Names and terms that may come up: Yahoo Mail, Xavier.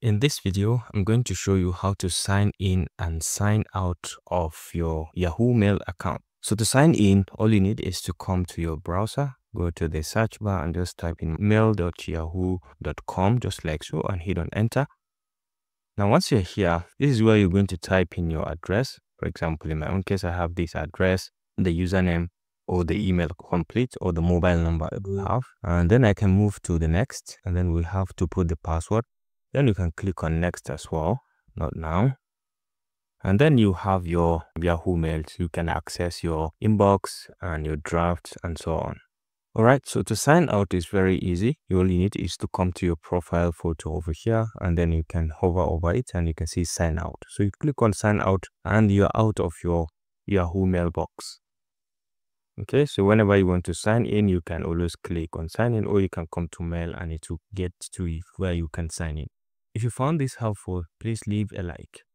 In this video, I'm going to show you how to sign in and sign out of your Yahoo Mail account. So to sign in, all you need is to come to your browser, go to the search bar and just type in mail.yahoo.com just like so and hit on enter. Now once you're here, this is where you're going to type in your address. For example, in my own case, I have this address, the username or the email complete or the mobile number I will have. And then I can move to the next and then we'll have to put the password. Then you can click on next as well, not now. And then you have your Yahoo Mail. You can access your inbox and your drafts and so on. All right, so to sign out is very easy. You only need is to come to your profile photo over here and then you can hover over it and you can see sign out. So you click on sign out and you're out of your Yahoo mailbox. Okay, so whenever you want to sign in, you can always click on sign in or you can come to mail and it will get to where you can sign in. If you found this helpful, please leave a like.